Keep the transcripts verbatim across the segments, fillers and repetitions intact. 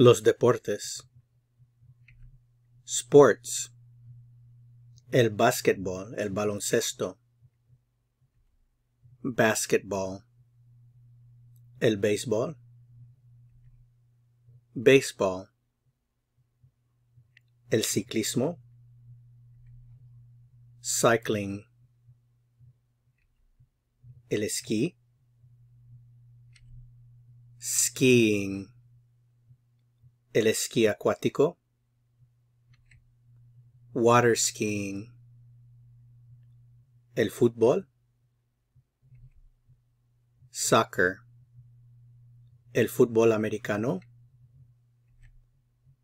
Los deportes. Sports. El básquetbol, el baloncesto. Basketball. El béisbol. Baseball. El ciclismo. Cycling. El esquí. Skiing. El esquí acuático. Water skiing. El fútbol. Soccer. El fútbol americano.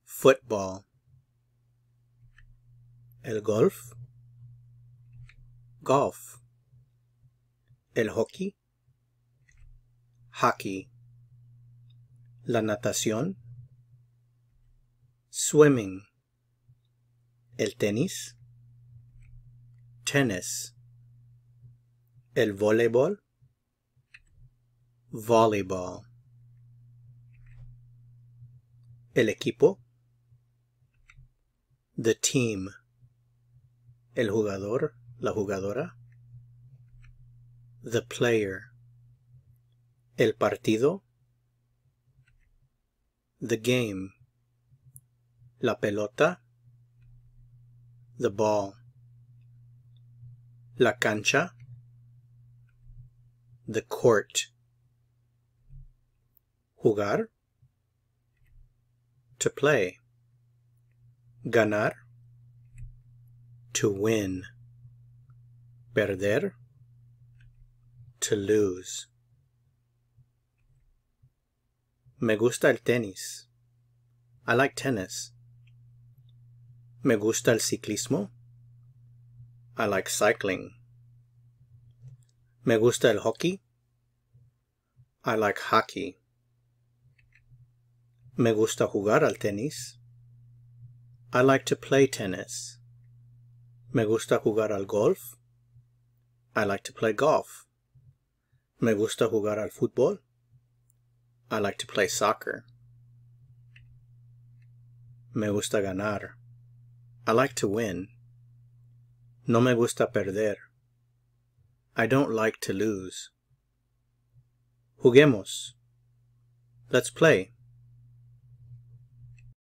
Football. El golf. Golf. El hockey. Hockey. La natación. Swimming. El tenis. Tennis. El voleibol. Volleyball. El equipo. The team. El jugador, la jugadora. The player. El partido. The game. La pelota. The ball. La cancha. The court. Jugar. To play. Ganar. To win. Perder. To lose. Me gusta el tenis. I like tennis. Me gusta el ciclismo. I like cycling. Me gusta el hockey. I like hockey. Me gusta jugar al tenis. I like to play tennis. Me gusta jugar al golf. I like to play golf. Me gusta jugar al fútbol. I like to play soccer. Me gusta ganar. I like to win. No me gusta perder. I don't like to lose. Juguemos. Let's play.